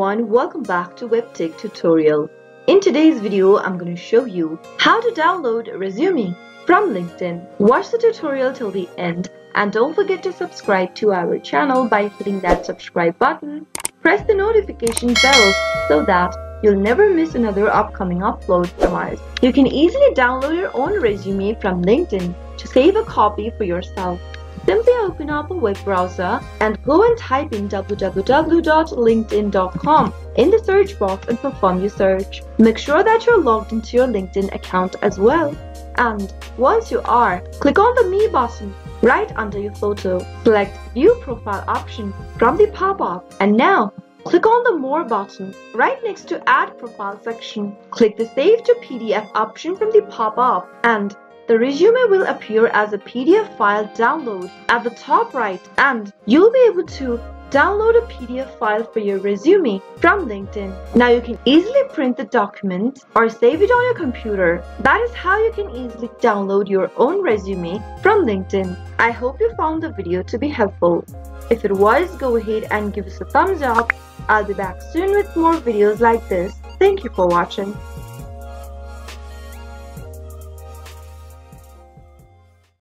everyone, welcome back to WebTech tutorial. In today's video, I'm going to show you how to download a resume from LinkedIn. Watch the tutorial till the end and don't forget to subscribe to our channel by hitting that subscribe button. Press the notification bell so that you'll never miss another upcoming upload from us. You can easily download your own resume from LinkedIn to save a copy for yourself. Simply open up a web browser and go and type in www.linkedin.com in the search box and perform your search. Make sure that you're logged into your LinkedIn account as well. And once you are, click on the Me button right under your photo. Select View Profile option from the pop-up. And now, click on the More button right next to Add Profile section. Click the Save to PDF option from the pop-up and the resume will appear as a PDF file download at the top right, and you'll be able to download a PDF file for your resume from LinkedIn. Now you can easily print the document or save it on your computer. That is how you can easily download your own resume from LinkedIn. I hope you found the video to be helpful. If it was, go ahead and give us a thumbs up. I'll be back soon with more videos like this. Thank you for watching.